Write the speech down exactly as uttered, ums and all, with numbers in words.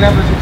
Gracias.